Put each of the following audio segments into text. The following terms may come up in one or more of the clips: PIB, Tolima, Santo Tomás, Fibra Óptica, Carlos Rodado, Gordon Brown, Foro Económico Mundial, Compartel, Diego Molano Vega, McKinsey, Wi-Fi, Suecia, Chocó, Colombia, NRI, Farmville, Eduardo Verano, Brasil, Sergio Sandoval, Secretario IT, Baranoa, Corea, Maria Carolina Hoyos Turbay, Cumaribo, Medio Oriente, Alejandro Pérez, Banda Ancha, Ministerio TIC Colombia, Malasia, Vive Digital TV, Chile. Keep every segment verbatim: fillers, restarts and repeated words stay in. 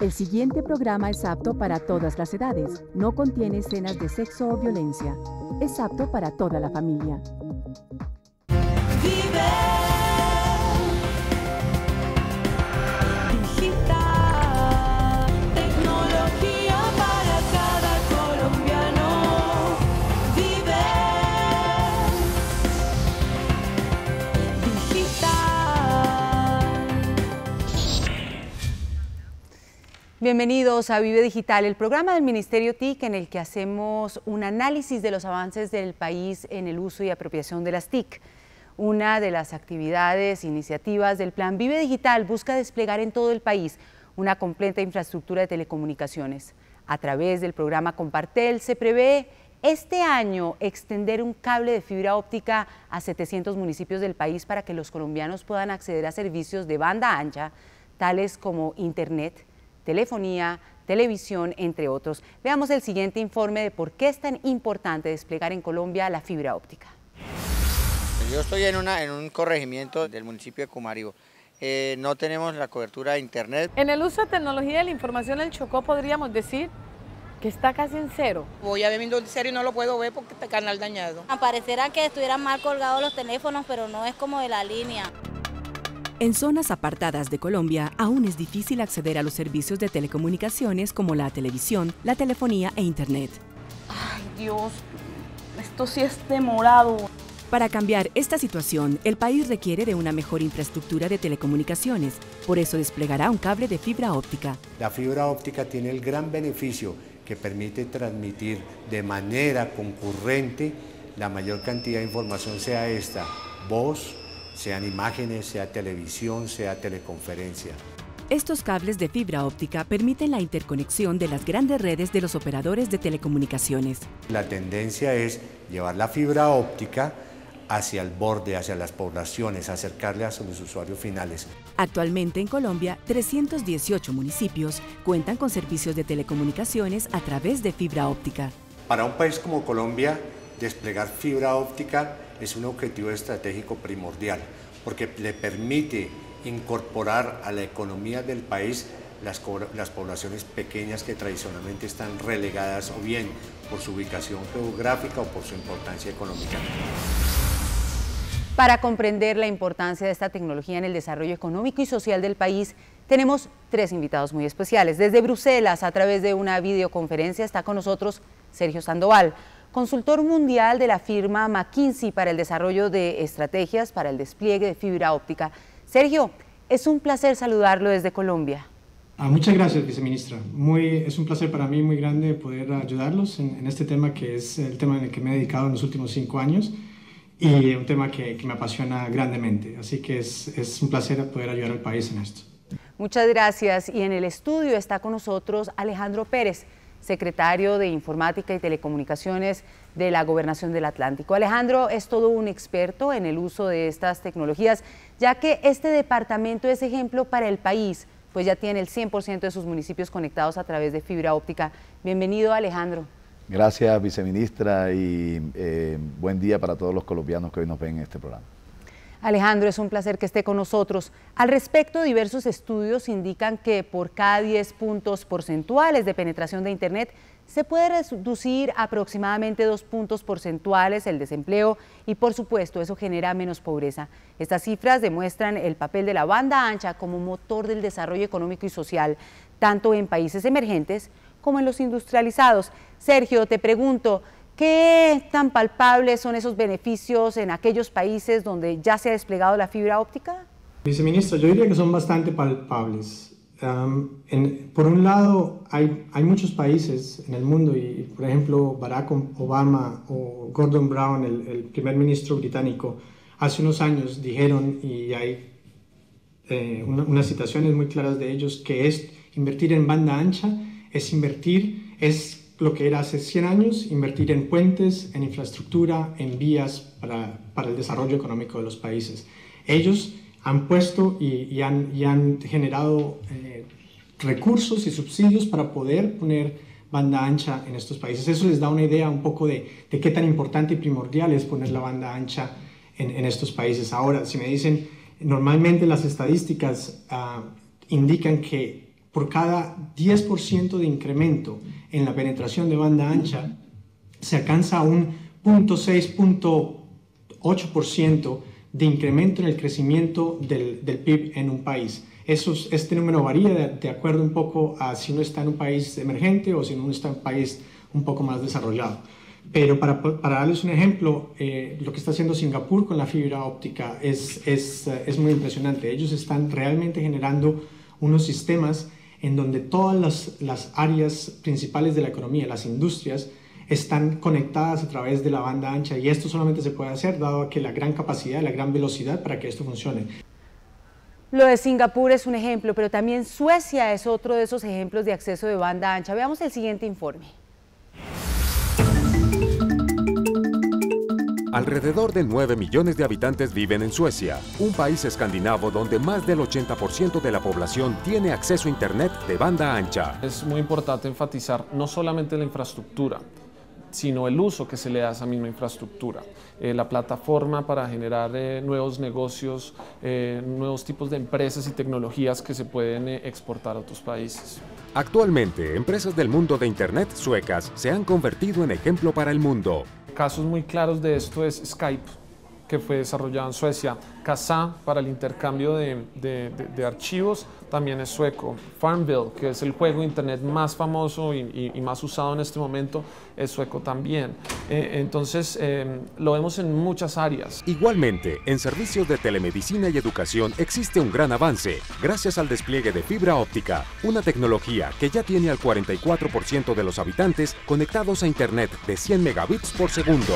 El siguiente programa es apto para todas las edades. No contiene escenas de sexo o violencia. Es apto para toda la familia. Vive Digital. Tecnología para cada colombiano. Vive Digital. Bienvenidos a Vive Digital, el programa del Ministerio T I C en el que hacemos un análisis de los avances del país en el uso y apropiación de las T I C. Una de las actividades, iniciativas del Plan Vive Digital busca desplegar en todo el país una completa infraestructura de telecomunicaciones. A través del programa Compartel se prevé este año extender un cable de fibra óptica a setecientos municipios del país para que los colombianos puedan acceder a servicios de banda ancha, tales como internet, telefonía, televisión, entre otros. Veamos el siguiente informe de por qué es tan importante desplegar en Colombia la fibra óptica. Yo estoy en, una, en un corregimiento del municipio de Cumaribo. Eh, no tenemos la cobertura de internet. En el uso de tecnología de la información en Chocó podríamos decir que está casi en cero. Voy a ver mi noticiero y no lo puedo ver porque está canal dañado. Pareciera que estuvieran mal colgados los teléfonos, pero no es como de la línea. En zonas apartadas de Colombia, aún es difícil acceder a los servicios de telecomunicaciones como la televisión, la telefonía e internet. Ay, Dios, esto sí es demorado. Para cambiar esta situación, el país requiere de una mejor infraestructura de telecomunicaciones, por eso desplegará un cable de fibra óptica. La fibra óptica tiene el gran beneficio que permite transmitir de manera concurrente la mayor cantidad de información, sea esta, voz, sean imágenes, sea televisión, sea teleconferencia. Estos cables de fibra óptica permiten la interconexión de las grandes redes de los operadores de telecomunicaciones. La tendencia es llevar la fibra óptica hacia el borde, hacia las poblaciones, acercarle a sus usuarios finales. Actualmente en Colombia, trescientos dieciocho municipios cuentan con servicios de telecomunicaciones a través de fibra óptica. Para un país como Colombia, desplegar fibra óptica es un objetivo estratégico primordial, porque le permite incorporar a la economía del país las, las poblaciones pequeñas que tradicionalmente están relegadas o bien por su ubicación geográfica o por su importancia económica. Para comprender la importancia de esta tecnología en el desarrollo económico y social del país, tenemos tres invitados muy especiales. Desde Bruselas, a través de una videoconferencia, está con nosotros Sergio Sandoval, consultor mundial de la firma McKinsey para el desarrollo de estrategias para el despliegue de fibra óptica. Sergio, es un placer saludarlo desde Colombia. Ah, muchas gracias, viceministra. Muy, es un placer para mí muy grande poder ayudarlos en, en este tema, que es el tema en el que me he dedicado en los últimos cinco años. Y un tema que, que me apasiona grandemente, así que es, es un placer poder ayudar al país en esto. Muchas gracias. Y en el estudio está con nosotros Alejandro Pérez, secretario de Informática y Telecomunicaciones de la Gobernación del Atlántico. Alejandro es todo un experto en el uso de estas tecnologías, ya que este departamento es ejemplo para el país, pues ya tiene el cien por ciento de sus municipios conectados a través de fibra óptica. Bienvenido, Alejandro. Gracias, viceministra, y eh, buen día para todos los colombianos que hoy nos ven en este programa. Alejandro, es un placer que esté con nosotros. Al respecto, diversos estudios indican que por cada diez puntos porcentuales de penetración de internet se puede reducir aproximadamente dos puntos porcentuales el desempleo y, por supuesto, eso genera menos pobreza. Estas cifras demuestran el papel de la banda ancha como motor del desarrollo económico y social, tanto en países emergentes como en los industrializados. Sergio, te pregunto, ¿qué tan palpables son esos beneficios en aquellos países donde ya se ha desplegado la fibra óptica? Viceministro, yo diría que son bastante palpables. Um, en, por un lado, hay, hay muchos países en el mundo, y por ejemplo, Barack Obama o Gordon Brown, el, el primer ministro británico, hace unos años dijeron, y hay eh, una, unas citaciones muy claras de ellos, que es invertir en banda ancha es invertir, es lo que era hace cien años, invertir en puentes, en infraestructura, en vías para, para el desarrollo económico de los países. Ellos han puesto y, y, han, y han generado eh, recursos y subsidios para poder poner banda ancha en estos países. Eso les da una idea un poco de, de qué tan importante y primordial es poner la banda ancha en, en estos países. Ahora, si me dicen, normalmente las estadísticas uh, indican que por cada diez por ciento de incremento en la penetración de banda ancha, se alcanza un cero punto seis, cero punto ocho por ciento de incremento en el crecimiento del, del P I B en un país. Eso, este número varía de, de acuerdo un poco a si uno está en un país emergente o si uno está en un país un poco más desarrollado. Pero para, para darles un ejemplo, eh, lo que está haciendo Singapur con la fibra óptica es, es, es muy impresionante. Ellos están realmente generando unos sistemas en donde todas las, las áreas principales de la economía, las industrias, están conectadas a través de la banda ancha, y esto solamente se puede hacer dado que la gran capacidad, la gran velocidad para que esto funcione. Lo de Singapur es un ejemplo, pero también Suecia es otro de esos ejemplos de acceso de banda ancha. Veamos el siguiente informe. Alrededor de nueve millones de habitantes viven en Suecia, un país escandinavo donde más del ochenta por ciento de la población tiene acceso a Internet de banda ancha. Es muy importante enfatizar no solamente la infraestructura, sino el uso que se le da a esa misma infraestructura. Eh, la plataforma para generar eh, nuevos negocios, eh, nuevos tipos de empresas y tecnologías que se pueden eh, exportar a otros países. Actualmente, empresas del mundo de Internet suecas se han convertido en ejemplo para el mundo. Casos muy claros de esto es Skype, que fue desarrollado en Suecia. Kazaa, para el intercambio de, de, de, de archivos, también es sueco. Farmville, que es el juego de internet más famoso y, y, y más usado en este momento, es sueco también. Eh, entonces, eh, lo vemos en muchas áreas. Igualmente, en servicios de telemedicina y educación existe un gran avance, gracias al despliegue de fibra óptica, una tecnología que ya tiene al cuarenta y cuatro por ciento de los habitantes conectados a internet de cien megabits por segundo.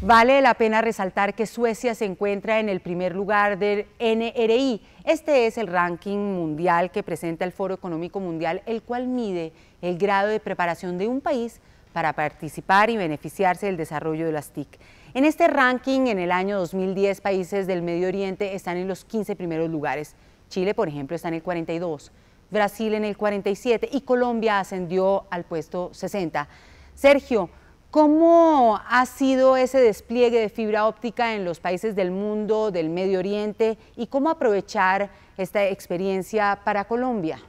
Vale la pena resaltar que Suecia se encuentra en el primer lugar del N R I. Este es el ranking mundial que presenta el Foro Económico Mundial, el cual mide el grado de preparación de un país para participar y beneficiarse del desarrollo de las T I C. En este ranking, en el año dos mil diez, países del Medio Oriente están en los quince primeros lugares. Chile, por ejemplo, está en el cuarenta y dos, Brasil en el cuarenta y siete y Colombia ascendió al puesto sesenta. Sergio, ¿cómo ha sido ese despliegue de fibra óptica en los países del mundo, del Medio Oriente, y cómo aprovechar esta experiencia para Colombia?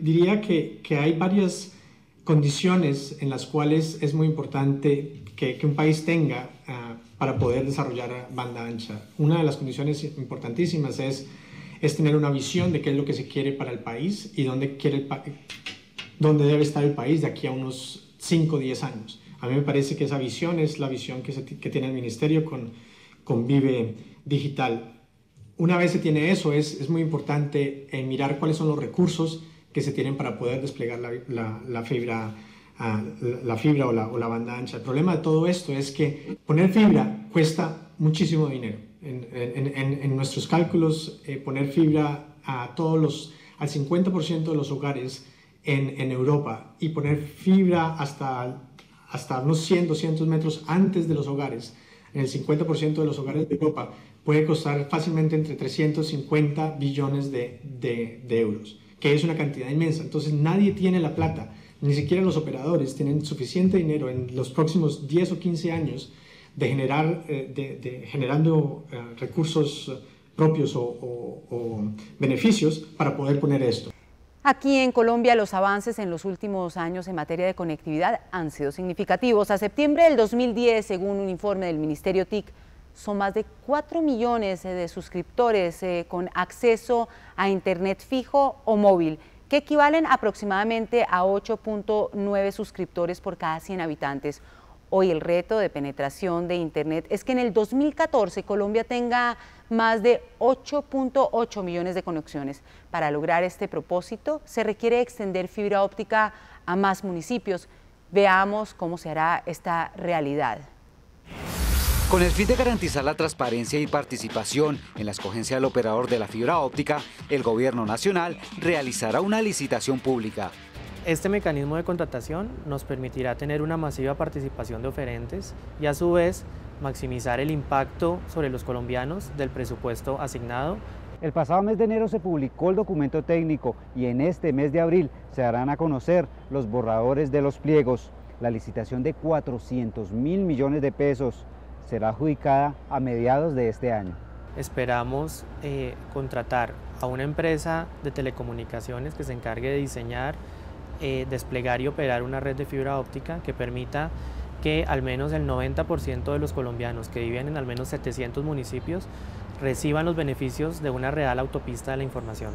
Diría que, que hay varias condiciones en las cuales es muy importante que, que un país tenga uh, para poder desarrollar banda ancha. Una de las condiciones importantísimas es, es tener una visión de qué es lo que se quiere para el país y dónde, quiere el pa dónde debe estar el país de aquí a unos cinco o diez años. A mí me parece que esa visión es la visión que, se que tiene el Ministerio con, con Vive Digital. Una vez se tiene eso, es, es muy importante eh, mirar cuáles son los recursos que se tienen para poder desplegar la, la, la fibra, uh, la, la fibra o, la, o la banda ancha. El problema de todo esto es que poner fibra cuesta muchísimo dinero. En, en, en, en nuestros cálculos, eh, poner fibra a todos los, al cincuenta por ciento de los hogares En, en Europa, y poner fibra hasta, hasta unos cien, doscientos metros antes de los hogares, en el cincuenta por ciento de los hogares de Europa, puede costar fácilmente entre trescientos cincuenta billones de, de, de euros, que es una cantidad inmensa. Entonces nadie tiene la plata, ni siquiera los operadores tienen suficiente dinero en los próximos diez o quince años de generar, eh, de, de, generando eh, recursos propios o, o, o beneficios para poder poner esto. Aquí en Colombia los avances en los últimos años en materia de conectividad han sido significativos. A septiembre del dos mil diez, según un informe del Ministerio T I C, son más de cuatro millones de suscriptores eh, con acceso a internet fijo o móvil, que equivalen aproximadamente a ocho punto nueve suscriptores por cada cien habitantes. Hoy el reto de penetración de internet es que en el dos mil catorce Colombia tenga más de ocho punto ocho millones de conexiones. Para lograr este propósito se requiere extender fibra óptica a más municipios. Veamos cómo se hará esta realidad. Con el fin de garantizar la transparencia y participación en la escogencia del operador de la fibra óptica, el Gobierno Nacional realizará una licitación pública. Este mecanismo de contratación nos permitirá tener una masiva participación de oferentes y a su vez maximizar el impacto sobre los colombianos del presupuesto asignado. El pasado mes de enero se publicó el documento técnico y en este mes de abril se darán a conocer los borradores de los pliegos. La licitación de cuatrocientos mil millones de pesos será adjudicada a mediados de este año. esperamos eh, contratar a una empresa de telecomunicaciones que se encargue de diseñar, eh, desplegar y operar una red de fibra óptica que permita que al menos el noventa por ciento de los colombianos que viven en al menos setecientos municipios reciban los beneficios de una real autopista de la información.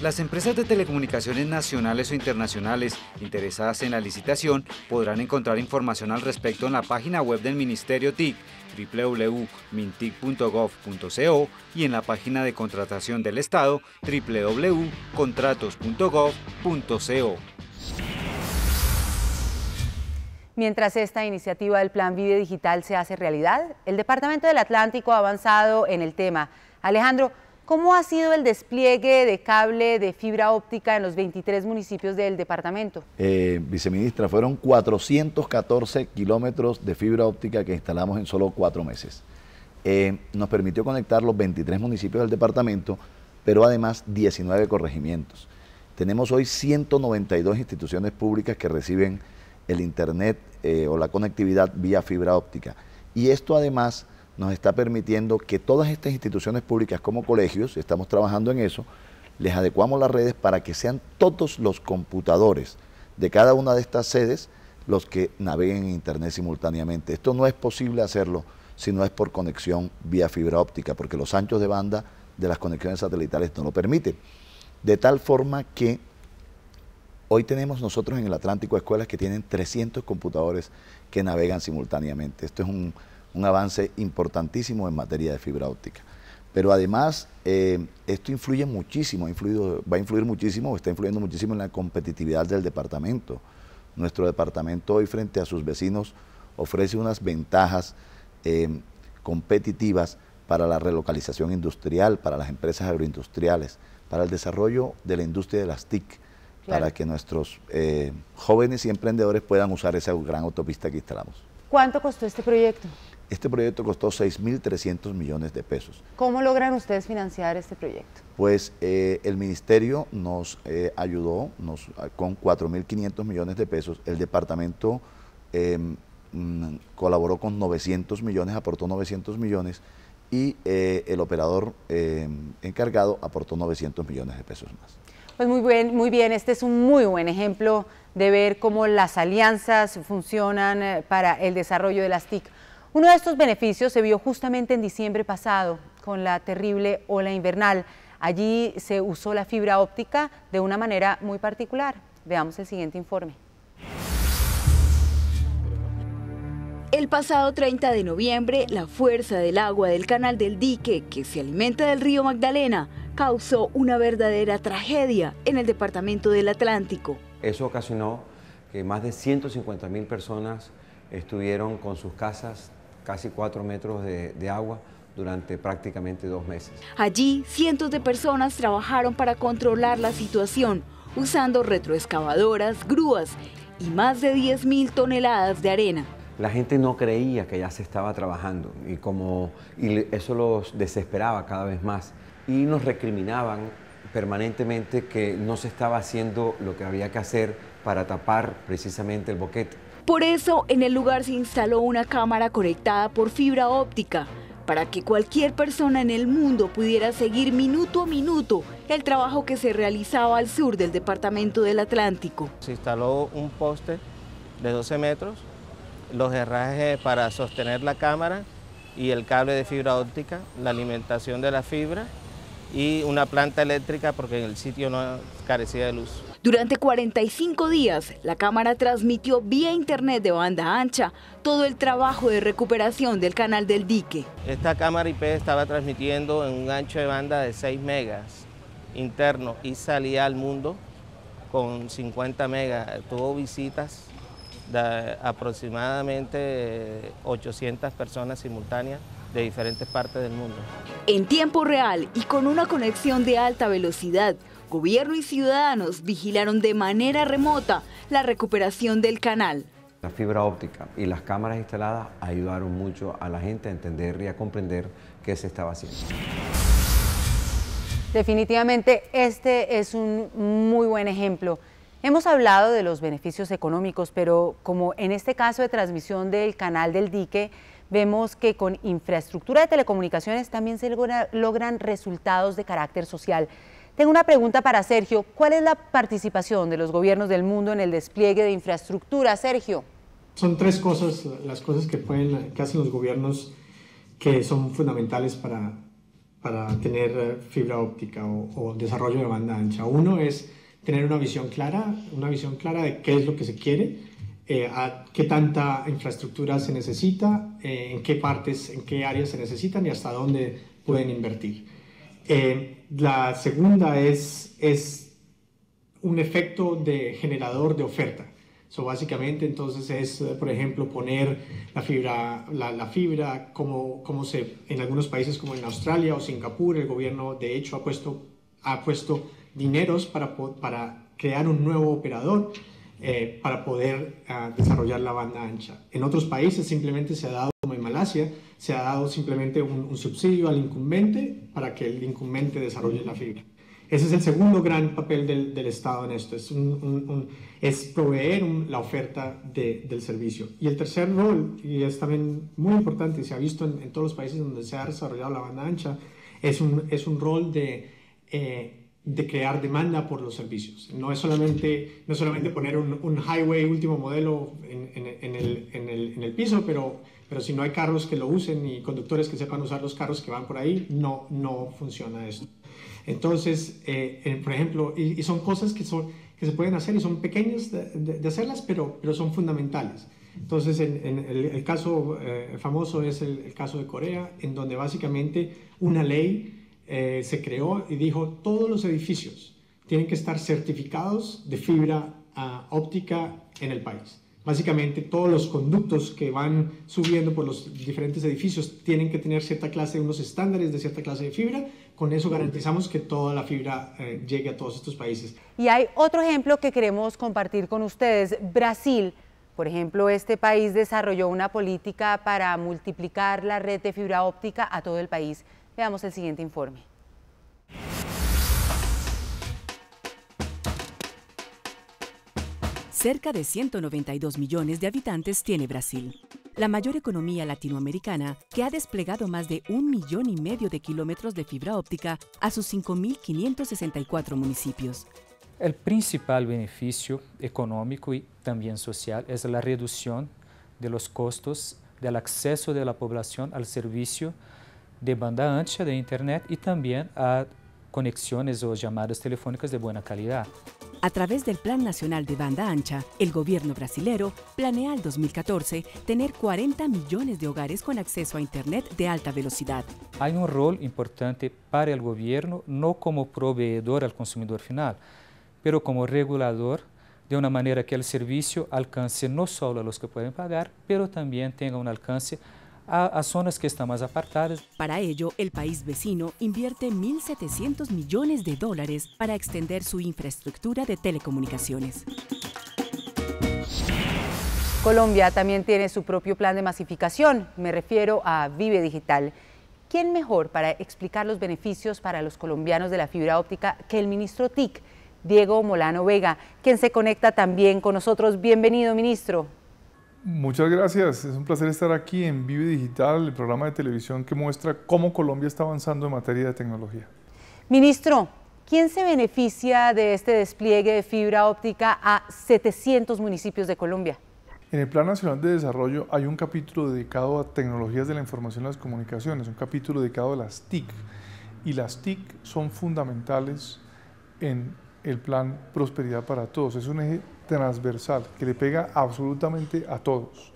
Las empresas de telecomunicaciones nacionales o internacionales interesadas en la licitación podrán encontrar información al respecto en la página web del Ministerio T I C, doble u doble u doble u punto mintic punto gov punto co, y en la página de contratación del Estado, doble u doble u doble u punto contratos punto gov punto co. Mientras esta iniciativa del Plan Vive Digital se hace realidad, el Departamento del Atlántico ha avanzado en el tema. Alejandro, ¿cómo ha sido el despliegue de cable de fibra óptica en los veintitrés municipios del departamento? Eh, viceministra, fueron cuatrocientos catorce kilómetros de fibra óptica que instalamos en solo cuatro meses. Eh, nos permitió conectar los veintitrés municipios del departamento, pero además diecinueve corregimientos. Tenemos hoy ciento noventa y dos instituciones públicas que reciben el internet eh, o la conectividad vía fibra óptica. Y esto además nos está permitiendo que todas estas instituciones públicas como colegios, estamos trabajando en eso, les adecuamos las redes para que sean todos los computadores de cada una de estas sedes los que naveguen en internet simultáneamente. Esto no es posible hacerlo si no es por conexión vía fibra óptica, porque los anchos de banda de las conexiones satelitales no lo permiten. De tal forma que hoy tenemos nosotros en el Atlántico escuelas que tienen trescientos computadores que navegan simultáneamente. Esto es un, un avance importantísimo en materia de fibra óptica. Pero además, eh, esto influye muchísimo, ha influido, va a influir muchísimo, está influyendo muchísimo en la competitividad del departamento. Nuestro departamento hoy frente a sus vecinos ofrece unas ventajas eh, competitivas para la relocalización industrial, para las empresas agroindustriales, para el desarrollo de la industria de las T I C. Claro. Para que nuestros eh, jóvenes y emprendedores puedan usar esa gran autopista que instalamos. ¿Cuánto costó este proyecto? Este proyecto costó seis mil trescientos millones de pesos. ¿Cómo logran ustedes financiar este proyecto? Pues eh, el ministerio nos eh, ayudó nos, con cuatro mil quinientos millones de pesos. El departamento eh, mm, colaboró con novecientos millones, aportó novecientos millones, y eh, el operador eh, encargado aportó novecientos millones de pesos más. Pues muy bien, muy bien, este es un muy buen ejemplo de ver cómo las alianzas funcionan para el desarrollo de las T I C. Uno de estos beneficios se vio justamente en diciembre pasado con la terrible ola invernal. Allí se usó la fibra óptica de una manera muy particular. Veamos el siguiente informe. El pasado treinta de noviembre, la fuerza del agua del canal del dique, que se alimenta del río Magdalena, causó una verdadera tragedia en el departamento del Atlántico. Eso ocasionó que más de ciento cincuenta mil personas estuvieron con sus casas casi cuatro metros de, de agua durante prácticamente dos meses. Allí, cientos de personas trabajaron para controlar la situación, usando retroexcavadoras, grúas y más de diez mil toneladas de arena. La gente no creía que ya se estaba trabajando y, como, y eso los desesperaba cada vez más, y nos recriminaban permanentemente que no se estaba haciendo lo que había que hacer para tapar precisamente el boquete. Por eso en el lugar se instaló una cámara conectada por fibra óptica para que cualquier persona en el mundo pudiera seguir minuto a minuto el trabajo que se realizaba al sur del departamento del Atlántico. Se instaló un poste de doce metros, los herrajes para sostener la cámara y el cable de fibra óptica, la alimentación de la fibra y una planta eléctrica porque en el sitio no carecía de luz. Durante cuarenta y cinco días, la cámara transmitió vía internet de banda ancha todo el trabajo de recuperación del canal del dique. Esta cámara I P estaba transmitiendo en un ancho de banda de seis megas interno y salía al mundo con cincuenta megas, tuvo visitas de aproximadamente ochocientas personas simultáneas de diferentes partes del mundo. En tiempo real y con una conexión de alta velocidad, gobierno y ciudadanos vigilaron de manera remota la recuperación del canal. La fibra óptica y las cámaras instaladas ayudaron mucho a la gente a entender y a comprender qué se estaba haciendo. Definitivamente este es un muy buen ejemplo. Hemos hablado de los beneficios económicos, pero como en este caso de transmisión del canal del dique, vemos que con infraestructura de telecomunicaciones también se logra, logran resultados de carácter social. Tengo una pregunta para Sergio. ¿Cuál es la participación de los gobiernos del mundo en el despliegue de infraestructura, Sergio? Son tres cosas, las cosas que, pueden, que hacen los gobiernos que son fundamentales para, para tener fibra óptica o, o desarrollo de banda ancha. Uno es tener una visión clara, una visión clara de qué es lo que se quiere, eh, a qué tanta infraestructura se necesita, eh, en qué partes, en qué áreas se necesitan y hasta dónde pueden invertir. Eh, la segunda es, es un efecto de generador de oferta. So, básicamente entonces es, por ejemplo, poner la fibra, la, la fibra como, como se, en algunos países como en Australia o Singapur, el gobierno de hecho ha puesto, ha puesto dineros para, para crear un nuevo operador eh, para poder uh, desarrollar la banda ancha. En otros países simplemente se ha dado, como en Malasia, se ha dado simplemente un, un subsidio al incumbente para que el incumbente desarrolle la fibra. Ese es el segundo gran papel del, del Estado en esto, es, un, un, un, es proveer un, la oferta de, del servicio. Y el tercer rol, y es también muy importante, y se ha visto en, en todos los países donde se ha desarrollado la banda ancha, es un, es un rol de, eh, de crear demanda por los servicios. No es solamente, no es solamente poner un, un highway último modelo en, en, en, el, en, el, en el piso, pero, pero si no hay carros que lo usen y conductores que sepan usar los carros que van por ahí, no, no funciona esto. Entonces, eh, eh, por ejemplo, y, y son cosas que, son, que se pueden hacer y son pequeñas de, de, de hacerlas, pero, pero son fundamentales. Entonces, en, en el, el caso eh, famoso es el, el caso de Corea, en donde básicamente una ley eh, se creó y dijo todos los edificios tienen que estar certificados de fibra uh, óptica en el país. Básicamente todos los conductos que van subiendo por los diferentes edificios tienen que tener cierta clase, unos estándares de cierta clase de fibra. Con eso garantizamos que toda la fibra eh, llegue a todos estos países. Y hay otro ejemplo que queremos compartir con ustedes. Brasil, por ejemplo, este país desarrolló una política para multiplicar la red de fibra óptica a todo el país. Veamos el siguiente informe. Cerca de ciento noventa y dos millones de habitantes tiene Brasil, la mayor economía latinoamericana que ha desplegado más de un millón y medio de kilómetros de fibra óptica a sus cinco mil quinientos sesenta y cuatro municipios. El principal beneficio económico y también social es la reducción de los costos del acceso de la población al servicio de banda ancha de Internet y también a conexiones o llamadas telefónicas de buena calidad. A través del Plan Nacional de Banda Ancha, el gobierno brasilero planea al dos mil catorce tener cuarenta millones de hogares con acceso a Internet de alta velocidad. Hay un rol importante para el gobierno, no como proveedor al consumidor final, pero como regulador, de una manera que el servicio alcance no solo a los que pueden pagar, pero también tenga un alcance A, a zonas que están más apartadas. Para ello, el país vecino invierte mil setecientos millones de dólares para extender su infraestructura de telecomunicaciones. Colombia también tiene su propio plan de masificación, me refiero a Vive Digital. ¿Quién mejor para explicar los beneficios para los colombianos de la fibra óptica que el ministro T I C, Diego Molano Vega, quien se conecta también con nosotros? Bienvenido, ministro. Muchas gracias, es un placer estar aquí en Vive Digital, el programa de televisión que muestra cómo Colombia está avanzando en materia de tecnología. Ministro, ¿quién se beneficia de este despliegue de fibra óptica a setecientos municipios de Colombia? En el Plan Nacional de Desarrollo hay un capítulo dedicado a tecnologías de la información y las comunicaciones, un capítulo dedicado a las T I C, y las T I C son fundamentales en el Plan Prosperidad para Todos, es un eje transversal que le pega absolutamente a todos.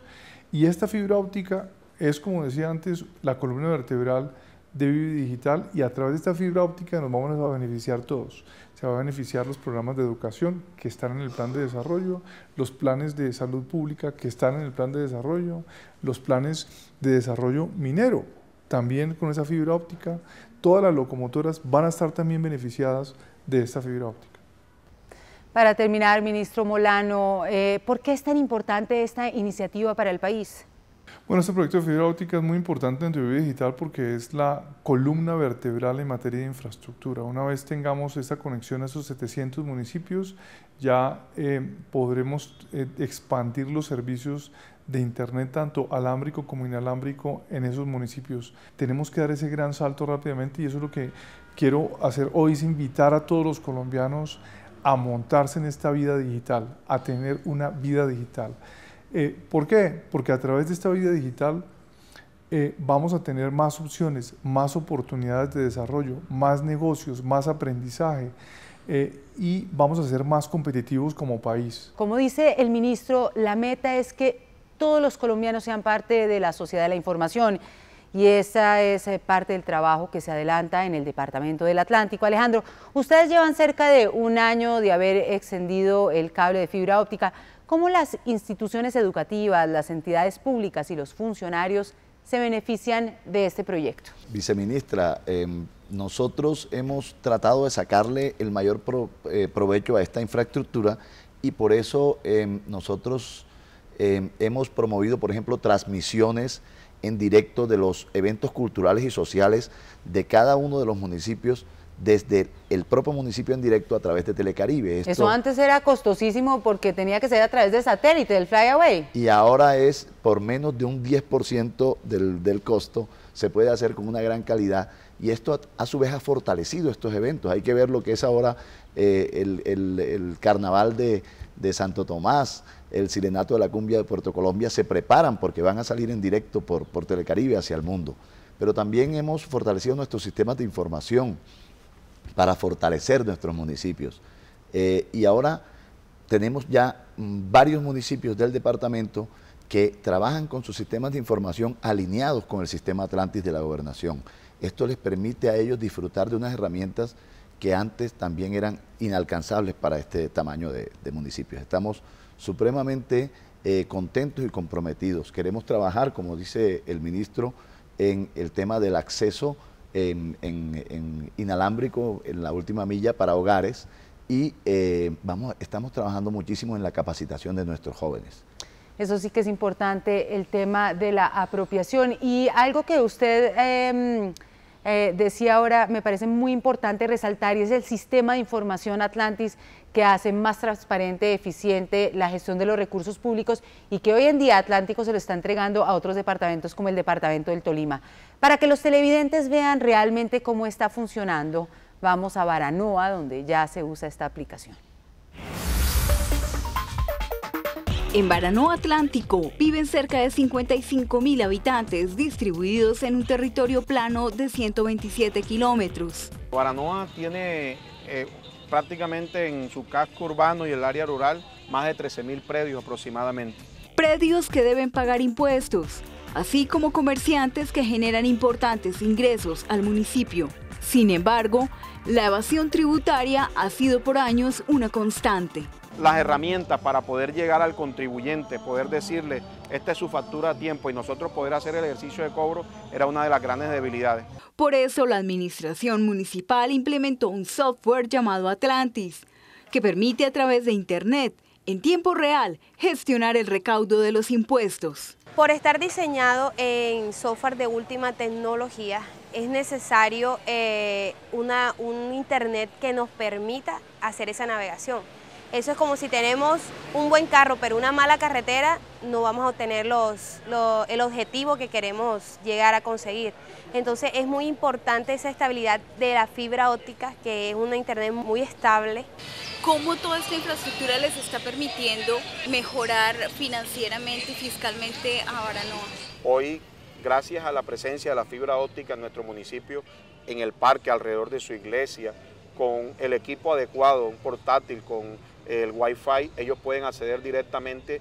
Y esta fibra óptica es, como decía antes, la columna vertebral de Vive Digital, y a través de esta fibra óptica nos vamos a beneficiar todos. Se va a beneficiar los programas de educación que están en el plan de desarrollo, los planes de salud pública que están en el plan de desarrollo, los planes de desarrollo minero, también con esa fibra óptica. Todas las locomotoras van a estar también beneficiadas de esta fibra óptica. Para terminar, ministro Molano, eh, ¿por qué es tan importante esta iniciativa para el país? Bueno, este proyecto de fibra óptica es muy importante dentro de Vive Digital porque es la columna vertebral en materia de infraestructura. Una vez tengamos esta conexión a esos setecientos municipios, ya eh, podremos eh, expandir los servicios de Internet, tanto alámbrico como inalámbrico, en esos municipios. Tenemos que dar ese gran salto rápidamente y eso es lo que quiero hacer hoy, es invitar a todos los colombianos a montarse en esta vida digital, a tener una vida digital. Eh, ¿Por qué? Porque a través de esta vida digital eh, vamos a tener más opciones, más oportunidades de desarrollo, más negocios, más aprendizaje eh, y vamos a ser más competitivos como país. Como dice el ministro, la meta es que todos los colombianos sean parte de la sociedad de la información y esa es parte del trabajo que se adelanta en el Departamento del Atlántico. Alejandro, ustedes llevan cerca de un año de haber extendido el cable de fibra óptica. ¿Cómo las instituciones educativas, las entidades públicas y los funcionarios se benefician de este proyecto? Viceministra, eh, nosotros hemos tratado de sacarle el mayor pro, eh, provecho a esta infraestructura y por eso eh, nosotros eh, hemos promovido, por ejemplo, transmisiones en directo de los eventos culturales y sociales de cada uno de los municipios desde el propio municipio en directo a través de Telecaribe. Esto, eso antes era costosísimo porque tenía que ser a través de satélite, del flyaway. Y ahora es por menos de un diez por ciento del, del costo, se puede hacer con una gran calidad y esto a, a su vez ha fortalecido estos eventos. Hay que ver lo que es ahora eh, el, el, el carnaval de, de Santo Tomás, el Sirenato de la Cumbia de Puerto Colombia, se preparan porque van a salir en directo por, por Telecaribe hacia el mundo. Pero también hemos fortalecido nuestros sistemas de información para fortalecer nuestros municipios. Eh, y ahora tenemos ya varios municipios del departamento que trabajan con sus sistemas de información alineados con el sistema Atlantis de la gobernación. Esto les permite a ellos disfrutar de unas herramientas que antes también eran inalcanzables para este tamaño de, de municipios. Estamos supremamente eh, contentos y comprometidos. Queremos trabajar, como dice el ministro, en el tema del acceso En, en, en inalámbrico en la última milla para hogares y eh, vamos, estamos trabajando muchísimo en la capacitación de nuestros jóvenes. Eso sí que es importante, el tema de la apropiación, y algo que usted eh, eh, decía ahora me parece muy importante resaltar y es el sistema de información Atlantis, que hace más transparente, eficiente la gestión de los recursos públicos y que hoy en día Atlántico se lo está entregando a otros departamentos como el departamento del Tolima. Para que los televidentes vean realmente cómo está funcionando, vamos a Baranoa, donde ya se usa esta aplicación. En Baranoa Atlántico viven cerca de cincuenta y cinco mil habitantes distribuidos en un territorio plano de ciento veintisiete kilómetros. Baranoa tiene eh, prácticamente en su casco urbano y el área rural más de trece mil predios aproximadamente. Predios que deben pagar impuestos, así como comerciantes que generan importantes ingresos al municipio. Sin embargo, la evasión tributaria ha sido por años una constante. Las herramientas para poder llegar al contribuyente, poder decirle esta es su factura a tiempo y nosotros poder hacer el ejercicio de cobro, era una de las grandes debilidades. Por eso la administración municipal implementó un software llamado Atlantis, que permite a través de Internet, en tiempo real, gestionar el recaudo de los impuestos. Por estar diseñado en software de última tecnología, es necesario eh, una, un Internet que nos permita hacer esa navegación. Eso es como si tenemos un buen carro, pero una mala carretera, no vamos a obtener los, los, el objetivo que queremos llegar a conseguir. Entonces es muy importante esa estabilidad de la fibra óptica, que es una internet muy estable. ¿Cómo toda esta infraestructura les está permitiendo mejorar financieramente y fiscalmente a Baranoa? Hoy, gracias a la presencia de la fibra óptica en nuestro municipio, en el parque, alrededor de su iglesia, con el equipo adecuado, un portátil con el Wi-Fi, ellos pueden acceder directamente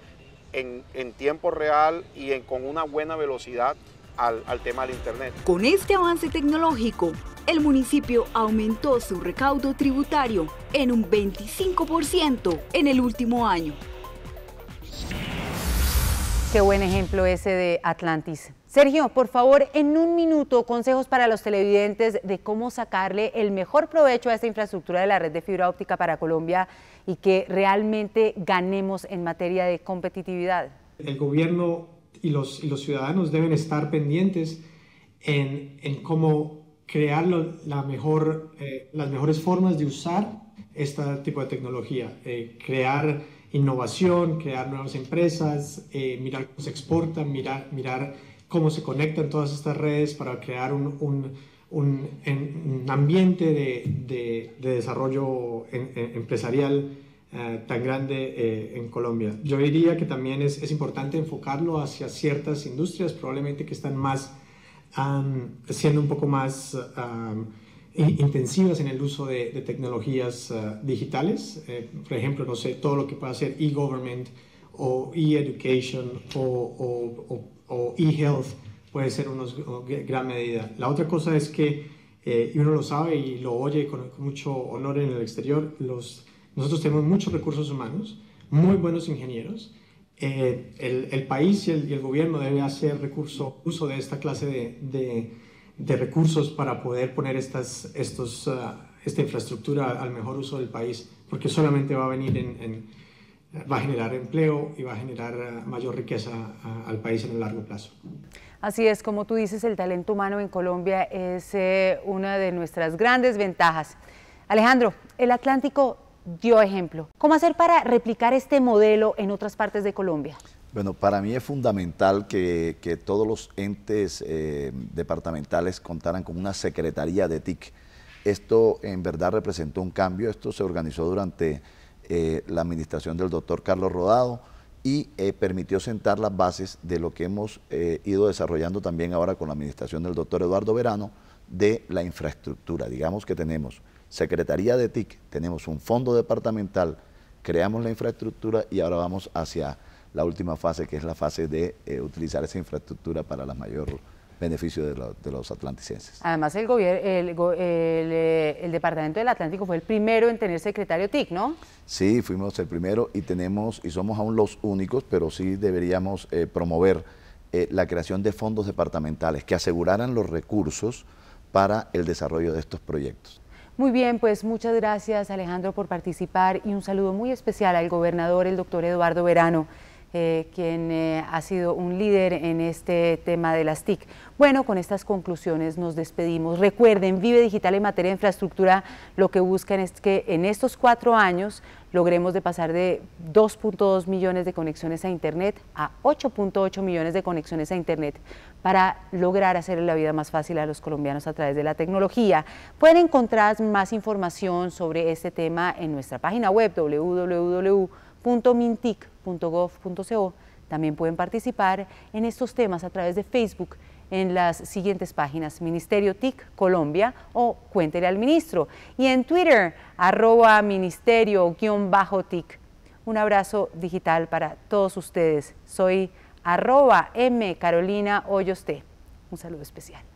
en, en tiempo real y en, con una buena velocidad al, al tema del Internet. Con este avance tecnológico, el municipio aumentó su recaudo tributario en un veinticinco por ciento en el último año. Qué buen ejemplo ese de Atlantis. Sergio, por favor, en un minuto, consejos para los televidentes de cómo sacarle el mejor provecho a esta infraestructura de la red de fibra óptica para Colombia y que realmente ganemos en materia de competitividad. El gobierno y los, y los ciudadanos deben estar pendientes en, en cómo crear lo, la mejor, eh, las mejores formas de usar este tipo de tecnología, eh, crear innovación, crear nuevas empresas, eh, mirar cómo se exporta, mirar, mirar cómo se conectan todas estas redes para crear un, un, un, un ambiente de, de, de desarrollo en, en, empresarial eh, tan grande eh, en Colombia. Yo diría que también es, es importante enfocarlo hacia ciertas industrias, probablemente que están más, um, siendo un poco más um, intensivas en el uso de, de tecnologías uh, digitales, eh, por ejemplo, no sé, todo lo que pueda ser e-government o e-education o, o, o, o e-health puede ser una gran medida. La otra cosa es que, eh, y uno lo sabe y lo oye con, con mucho honor en el exterior, los, nosotros tenemos muchos recursos humanos, muy buenos ingenieros. Eh, el, el país y el, y el gobierno debe hacer recurso, uso de esta clase de, de de recursos para poder poner estas, estos, uh, esta infraestructura al mejor uso del país, porque solamente va a venir en, en va a generar empleo y va a generar uh, mayor riqueza uh, al país en el largo plazo. Así es, como tú dices, el talento humano en Colombia es eh, una de nuestras grandes ventajas. Alejandro, el Atlántico dio ejemplo. ¿Cómo hacer para replicar este modelo en otras partes de Colombia? Bueno, para mí es fundamental que, que todos los entes eh, departamentales contaran con una secretaría de T I C. Esto en verdad representó un cambio. Esto se organizó durante eh, la administración del doctor Carlos Rodado y eh, permitió sentar las bases de lo que hemos eh, ido desarrollando también ahora con la administración del doctor Eduardo Verano de la infraestructura. Digamos que tenemos secretaría de T I C, tenemos un fondo departamental, creamos la infraestructura y ahora vamos hacia la última fase, que es la fase de eh, utilizar esa infraestructura para los mayores beneficios de, lo, de los atlanticenses. Además, el, el, el, el Departamento del Atlántico fue el primero en tener secretario T I C, ¿no? Sí, fuimos el primero y tenemos y somos aún los únicos, pero sí deberíamos eh, promover eh, la creación de fondos departamentales que aseguraran los recursos para el desarrollo de estos proyectos. Muy bien, pues muchas gracias, Alejandro, por participar y un saludo muy especial al gobernador, el doctor Eduardo Verano, Eh, quien eh, ha sido un líder en este tema de las T I C. Bueno, con estas conclusiones nos despedimos. Recuerden, Vive Digital en materia de infraestructura lo que buscan es que en estos cuatro años logremos de pasar de dos punto dos millones de conexiones a Internet a ocho punto ocho millones de conexiones a Internet para lograr hacer la vida más fácil a los colombianos a través de la tecnología. Pueden encontrar más información sobre este tema en nuestra página web w w w punto mintic punto gov punto co. También pueden participar en estos temas a través de Facebook en las siguientes páginas: Ministerio T I C Colombia o Cuéntele al Ministro, y en Twitter arroba ministerio-tic. Un abrazo digital para todos ustedes. Soy arroba m carolina hoyos t. Un saludo especial.